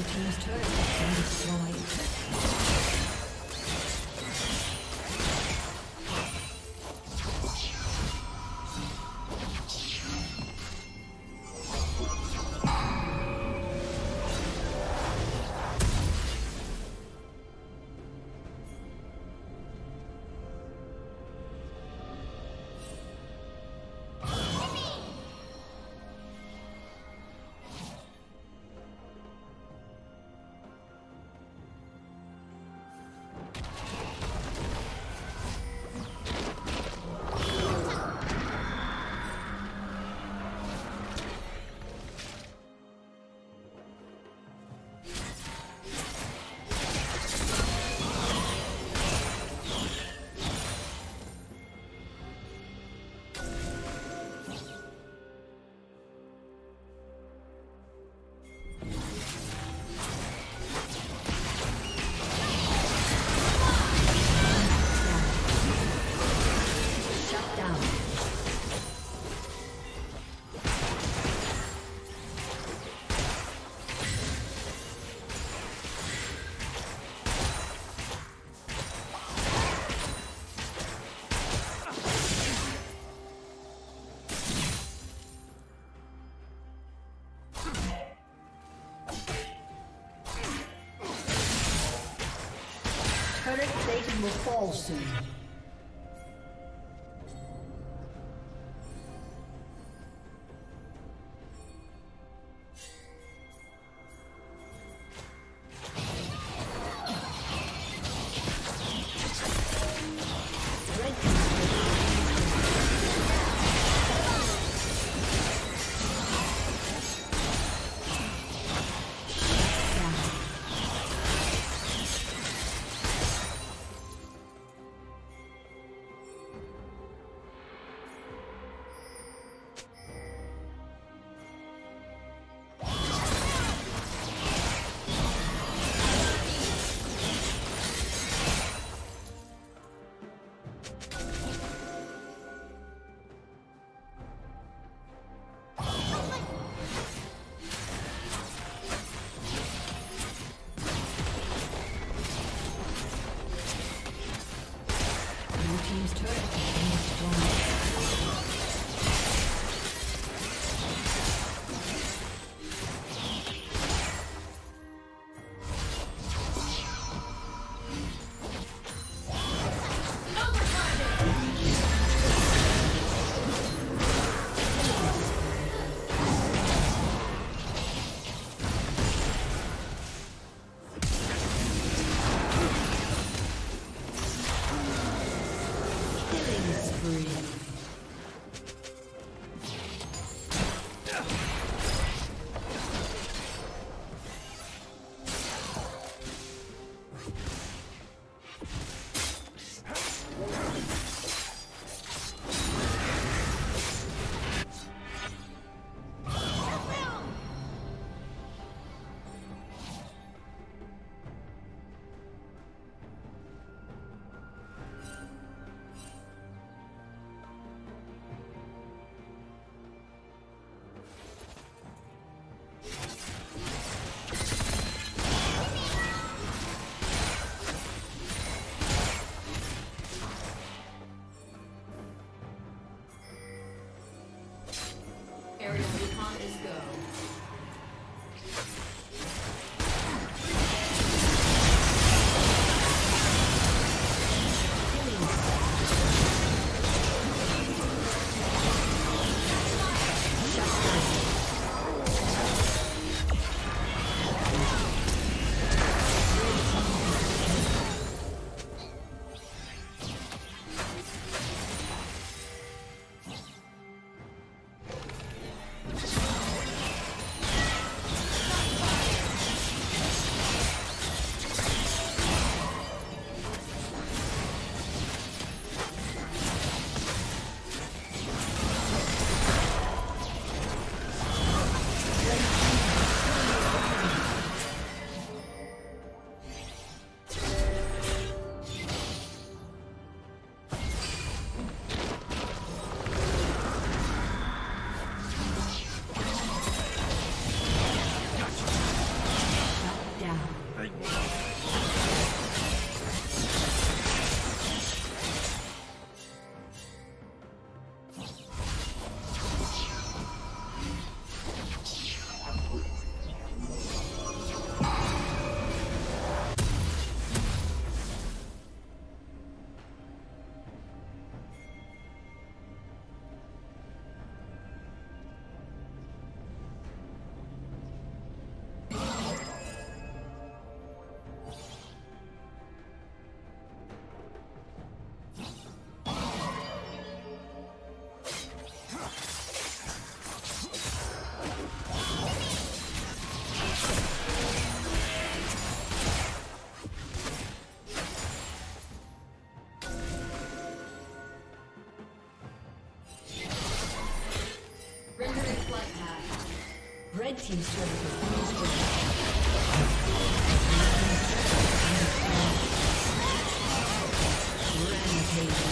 Blue team's turret has been destroyed. Satan will fall soon. Red team's turret has been destroyed. Rampage.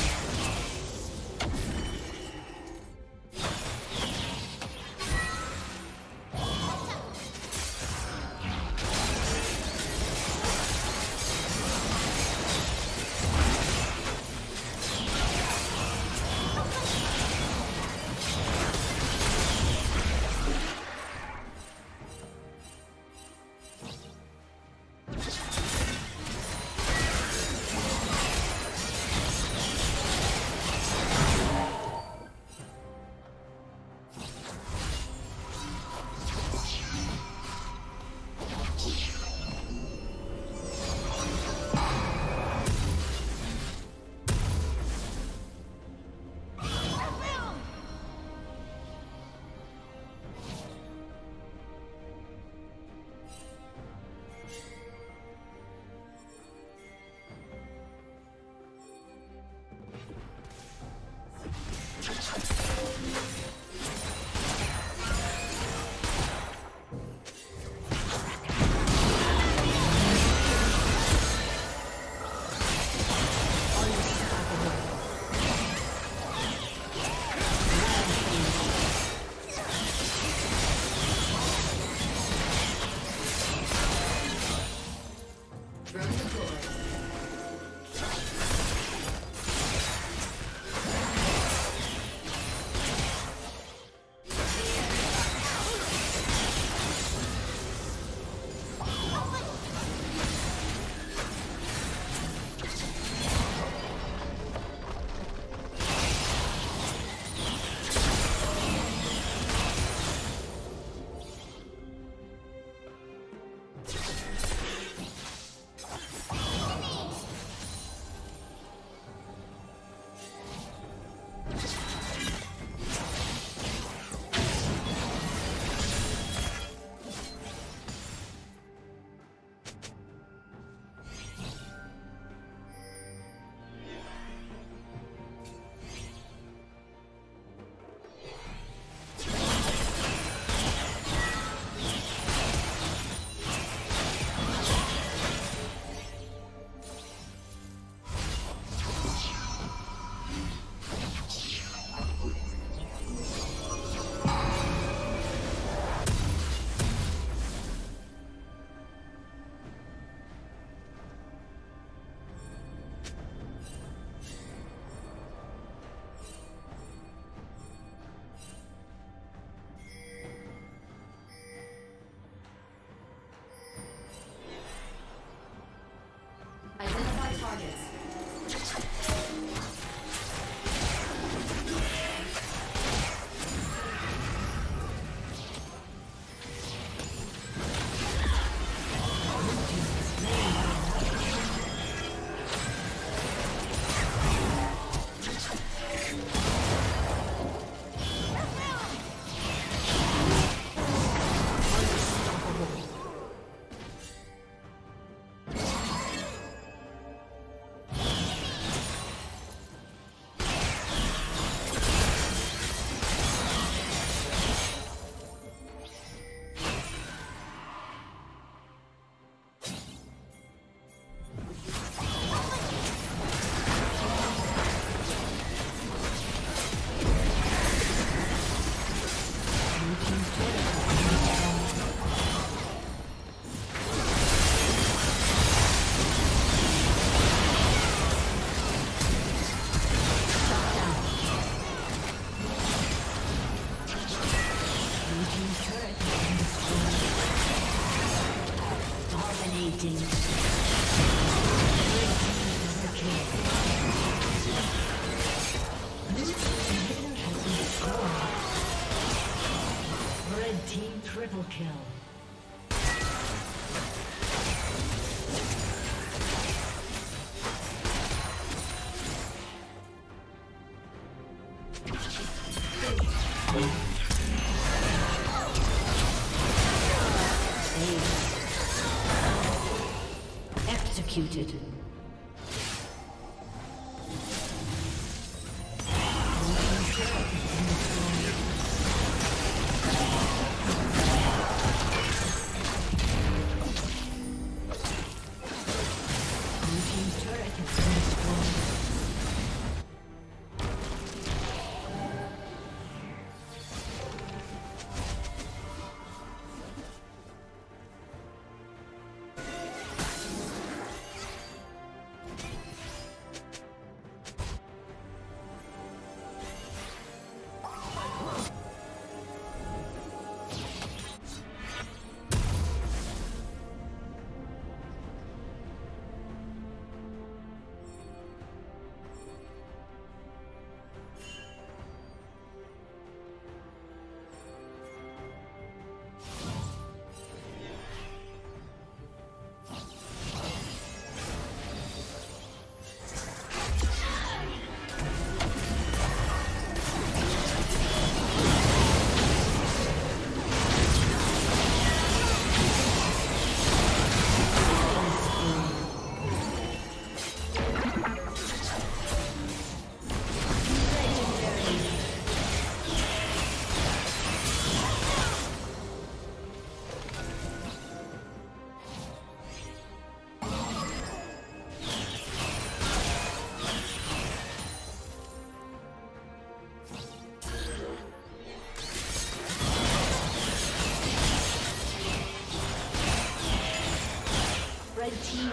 Executed.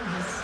team has